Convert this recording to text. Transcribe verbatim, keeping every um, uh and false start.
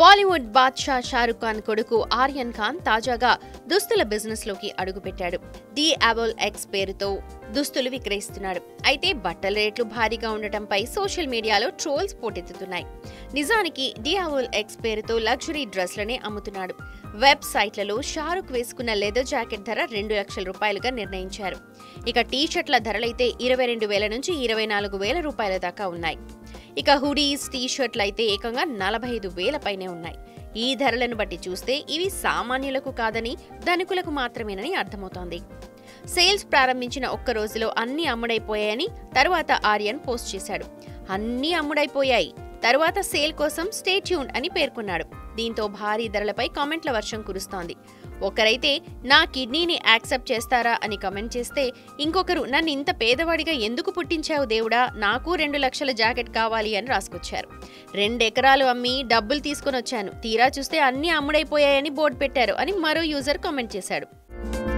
బాలీవుడ్ బాద్షా షారుఖ్ ఖాన్ కొడుకు ఆర్యన్ ఖాన్ తాజాగా దుస్తుల బిజినెస్ లోకి అడుగుపెట్టాడు. ది అబోల్ ఎక్స్ పేరుతో దుస్తులు విక్రయిస్తున్నాడు. అయితే బట్టల రేట్లు భారీగా ఉండటంపై సోషల్ మీడియాలో ట్రోల్స్ పోటెత్తుతున్నాయి. నిజానికి ది అబోల్ ఎక్స్ పేరుతో లగ్జరీ డ్రెస్లనే అమ్ముతున్నాడు. వెబ్సైట్లలో షారుఖ్ వేసుకున్న లెదర్ జాకెట్ ధర రెండు లక్షల రూపాయలుగా నిర్ణయించారు. ఇక టీ షర్ట్ల ధరలైతే ఇరవై రెండు వేల నుంచి ఇరవై నాలుగు వేల రూపాయల దాకా ఉన్నాయి. ఇక హుడీస్, టీ షర్ట్లు అయితే ఏకంగా నలభై ఐదు వేల పైనే ఉన్నాయి. ఈ ధరలను బట్టి చూస్తే ఇవి సామాన్యులకు కాదని ధనికులకు మాత్రమేనని అర్థమవుతోంది. సేల్స్ ప్రారంభించిన ఒక్క రోజులో అన్నీ అమ్ముడైపోయాయని తరువాత ఆర్యన్ పోస్ట్ చేశాడు. అన్నీ అమ్ముడైపోయాయి, తరువాత సేల్ కోసం స్టే ట్యూన్ అని పేర్కొన్నాడు. దీంతో భారీ ధరలపై కామెంట్ల వర్షం కురుస్తోంది. ఒకరైతే నా కిడ్నీని యాక్సెప్ట్ చేస్తారా అని కమెంట్ చేస్తే, ఇంకొకరు నన్ను ఇంత పేదవాడిగా ఎందుకు పుట్టించావు దేవుడా, నాకు రెండు లక్షల జాకెట్ కావాలి అని రాసుకొచ్చారు. రెండెకరాలు అమ్మి డబ్బులు తీసుకొని వచ్చాను, తీరా చూస్తే అన్నీ అమ్ముడైపోయాయని బోర్డు పెట్టారు అని మరో యూజర్ కామెంట్ చేశాడు.